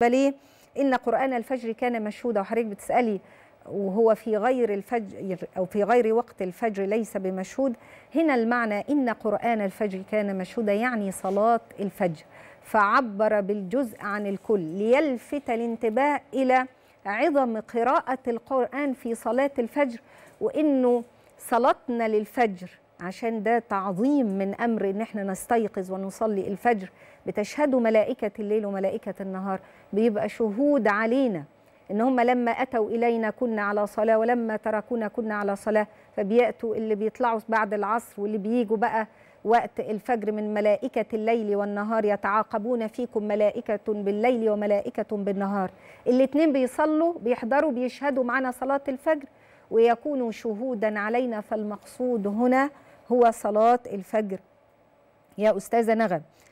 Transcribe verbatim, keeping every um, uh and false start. بليه إن قرآن الفجر كان مشهودا. وحضرتك بتسألي وهو في غير الفجر أو في غير وقت الفجر ليس بمشهود. هنا المعنى إن قرآن الفجر كان مشهودا يعني صلاة الفجر، فعبر بالجزء عن الكل ليلفت الانتباه إلى عظم قراءة القرآن في صلاة الفجر، وإنه صلاتنا للفجر عشان ده تعظيم من أمر إن احنا نستيقظ ونصلي الفجر، بتشهد ملائكة الليل وملائكة النهار، بيبقى شهود علينا إن هم لما أتوا إلينا كنا على صلاة ولما تركونا كنا على صلاة. فبيأتوا اللي بيطلعوا بعد العصر واللي بييجوا بقى وقت الفجر من ملائكة الليل والنهار، يتعاقبون فيكم ملائكة بالليل وملائكة بالنهار. الاتنين بيصلوا بيحضروا بيشهدوا معنا صلاة الفجر ويكونوا شهودا علينا، فالمقصود هنا هو صلاة الفجر يا أستاذة نغم.